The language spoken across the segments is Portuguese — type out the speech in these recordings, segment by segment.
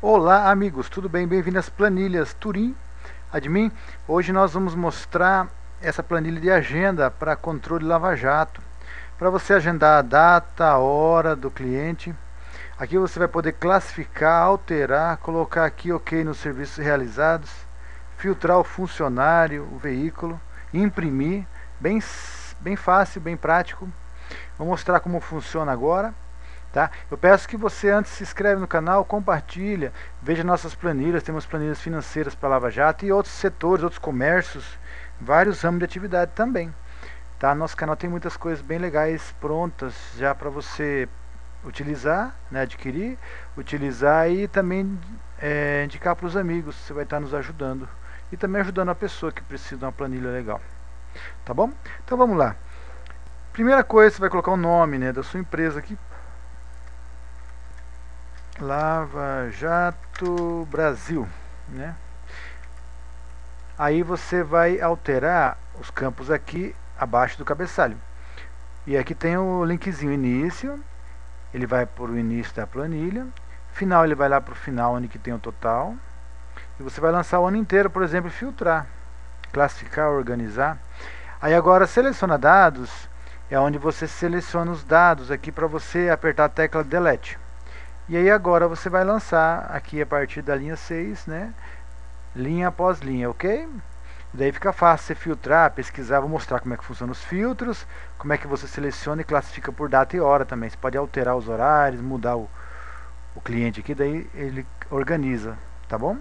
Olá amigos, tudo bem? Bem-vindo às planilhas Turim Admin. Hoje nós vamos mostrar essa planilha de agenda para controle Lava Jato, para você agendar a data, a hora do cliente. Aqui você vai poder classificar, alterar, colocar aqui ok nos serviços realizados, filtrar o funcionário, o veículo, imprimir, bem fácil, bem prático. Vou mostrar como funciona agora. Tá? Eu peço que você antes se inscreve no canal, compartilha, veja nossas planilhas, temos planilhas financeiras para Lava Jato e outros setores, outros comércios, vários ramos de atividade também. Tá? Nosso canal tem muitas coisas bem legais prontas já para você utilizar, né? Adquirir, utilizar e também indicar para os amigos, você vai estar nos ajudando e também ajudando a pessoa que precisa de uma planilha legal. Tá bom? Então vamos lá. Primeira coisa, você vai colocar o nome, né, da sua empresa aqui. Lava Jato Brasil, né? Aí você vai alterar os campos aqui abaixo do cabeçalho. E aqui tem o linkzinho início, ele vai para o início da planilha. Final, ele vai lá para o final onde que tem o total. E você vai lançar o ano inteiro, por exemplo, filtrar, classificar, organizar. Aí agora seleciona dados, é onde você seleciona os dados aqui para você apertar a tecla delete. E aí agora você vai lançar aqui a partir da linha 6, né? Linha após linha, ok? E daí fica fácil você filtrar, pesquisar, vou mostrar como é que funciona os filtros, como é que você seleciona e classifica por data e hora também. Você pode alterar os horários, mudar o cliente aqui, daí ele organiza, tá bom?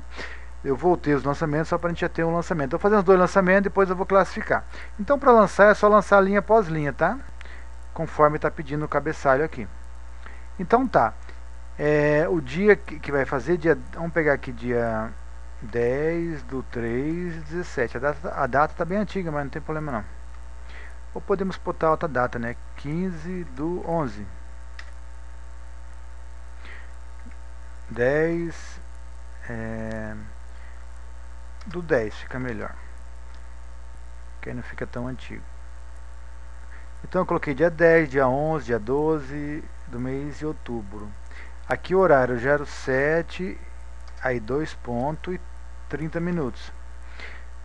Eu voltei os lançamentos só para a gente já ter um lançamento. Eu vou fazer os dois lançamentos, depois eu vou classificar. Então para lançar é só lançar linha após linha, tá? Conforme está pedindo o cabeçalho aqui. Então tá. O dia que vai fazer, vamos pegar aqui dia 10/3/17, a data está bem antiga, mas não tem problema não. Ou podemos botar outra data, né, 15/11, 10/10, fica melhor, porque aí não fica tão antigo. Então eu coloquei dia 10, dia 11, dia 12 do mês de outubro. Aqui o horário 07, aí 2:30.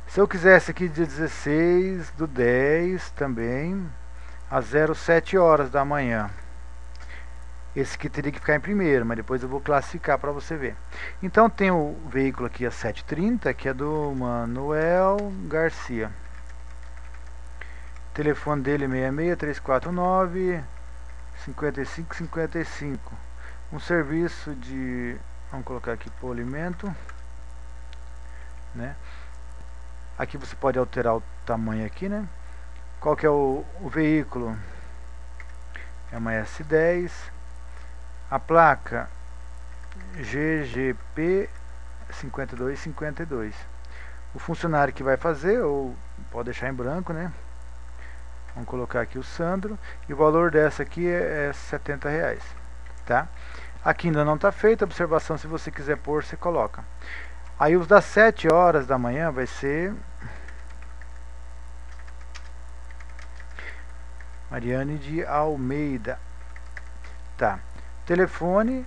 Se eu quisesse aqui dia 16/10 também, às 07h da manhã. Esse aqui teria que ficar em primeiro, mas depois eu vou classificar para você ver. Então tem o veículo aqui às 7h30, que é do Manuel Garcia. O telefone dele é 66 349 5555. Um serviço de, vamos colocar aqui, polimento, né? Aqui você pode alterar o tamanho aqui, né? Qual que é o veículo? É uma S10. A placa GGP 5252. O funcionário que vai fazer, ou pode deixar em branco, né? Vamos colocar aqui o Sandro. E o valor dessa aqui é R$70, tá? Aqui ainda não está feita a observação, se você quiser pôr, você coloca. Aí os das 7h da manhã vai ser Mariane de Almeida. Tá. Telefone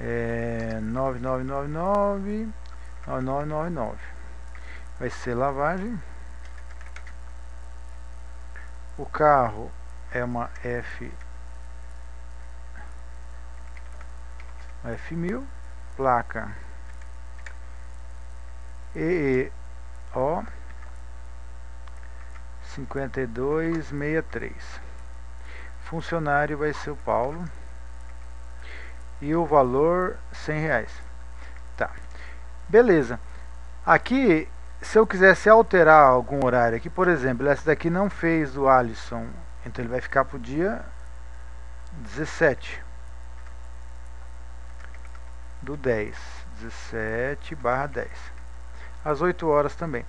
é 9999 9999. Vai ser lavagem. O carro é uma F1000, placa EEO 5263. Funcionário vai ser o Paulo. E o valor R$100. Tá. Beleza. Aqui, se eu quisesse alterar algum horário aqui, por exemplo, essa daqui não fez o Alisson, então ele vai ficar pro dia 17/10, 17/10, às 8h também.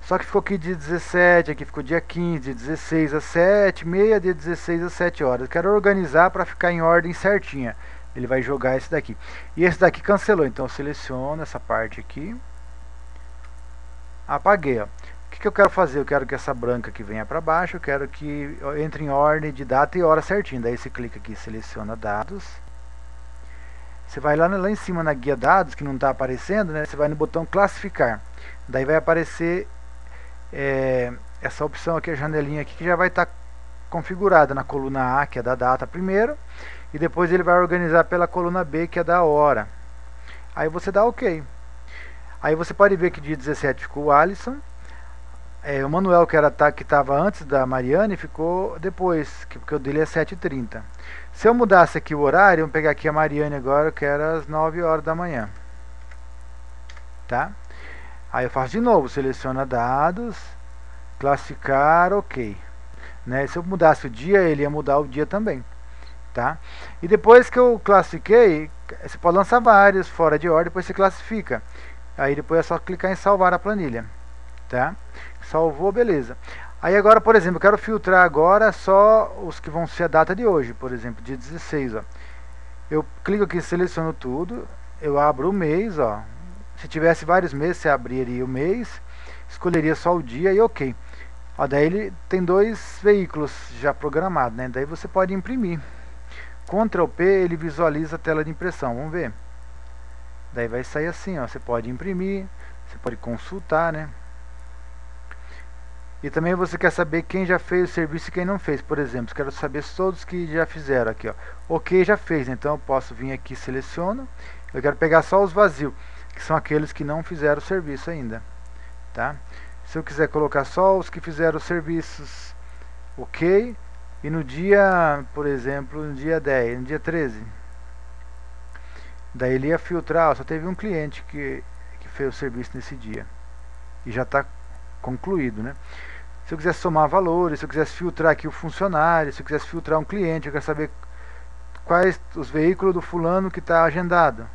Só que ficou aqui dia 17, aqui ficou dia 15, dia 16 às 7h30, dia 16 às 7h. Eu quero organizar para ficar em ordem certinha. Ele vai jogar esse daqui. E esse daqui cancelou, então eu seleciono essa parte aqui. Apaguei, ó. O que eu quero fazer? Eu quero que essa branca aqui venha para baixo, eu quero que entre em ordem de data e hora certinho. Daí você clica aqui, seleciona dados. Você vai lá em cima na guia dados, que não está aparecendo, né? Você vai no botão classificar. Daí vai aparecer essa opção aqui, a janelinha aqui, que já vai estar configurada na coluna A, que é da data primeiro, e depois ele vai organizar pela coluna B, que é da hora. Aí você dá OK. Aí você pode ver que dia 17 ficou o Alisson, o Manuel, que estava antes da Mariane, ficou depois, porque o dele é 7h30. Se eu mudasse aqui o horário, vamos pegar aqui a Mariane agora, que era às 9 horas da manhã. Tá? Aí eu faço de novo, seleciona dados, classificar, OK. Né? Se eu mudasse o dia, ele ia mudar o dia também. Tá? E depois que eu classifiquei, você pode lançar vários fora de ordem, depois você classifica. Aí depois é só clicar em salvar a planilha. Tá? Salvou, beleza. Aí agora, por exemplo, eu quero filtrar agora só os que vão ser a data de hoje. Por exemplo, dia 16, ó. Eu clico aqui, seleciono tudo. Eu abro o mês, ó. Se tivesse vários meses, você abriria o mês, escolheria só o dia e OK. Ó, daí ele tem dois veículos já programados, né? Daí você pode imprimir. Ctrl P, ele visualiza a tela de impressão. Vamos ver. Daí vai sair assim, ó. Você pode imprimir, você pode consultar, né? E também você quer saber quem já fez o serviço e quem não fez. Por exemplo, quero saber todos que já fizeram aqui, ó. OK, já fez, né? Então eu posso vir aqui, seleciono. Eu quero pegar só os vazios, que são aqueles que não fizeram o serviço ainda, tá? Se eu quiser colocar só os que fizeram os serviços, OK. E no dia, por exemplo, no dia 10, no dia 13. Daí ele ia filtrar, ó, só teve um cliente que fez o serviço nesse dia. E já está concluído, né? Se eu quisesse somar valores, se eu quisesse filtrar aqui o funcionário, se eu quisesse filtrar um cliente, eu quero saber quais os veículos do fulano que está agendado.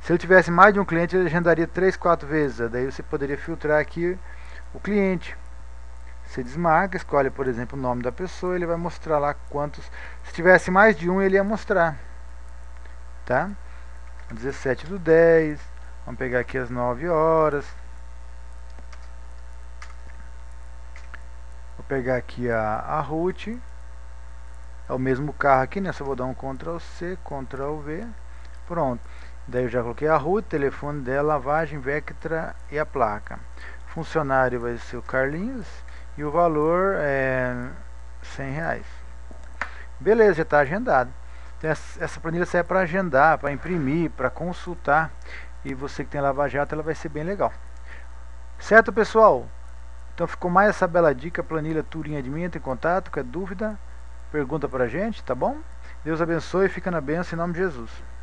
Se ele tivesse mais de um cliente, ele agendaria 3, 4 vezes. Daí você poderia filtrar aqui o cliente. Você desmarca, escolhe, por exemplo, o nome da pessoa, ele vai mostrar lá quantos. Se tivesse mais de um, ele ia mostrar. Tá? 17/10. Vamos pegar aqui às 9 horas. Pegar aqui a Ruth, é o mesmo carro aqui, né? Só vou dar um Ctrl C, Ctrl V, pronto. Daí eu já coloquei a Ruth, telefone dela, lavagem, Vectra e a placa. Funcionário vai ser o Carlinhos e o valor é R$100. Beleza, já está agendado. Então, essa planilha serve para agendar, para imprimir, para consultar. E você que tem Lava Jato, ela vai ser bem legal. Certo, pessoal? Então ficou mais essa bela dica, planilha Turim Admin, entra em contato, qualquer dúvida, pergunta pra gente, tá bom? Deus abençoe, fica na bênção em nome de Jesus.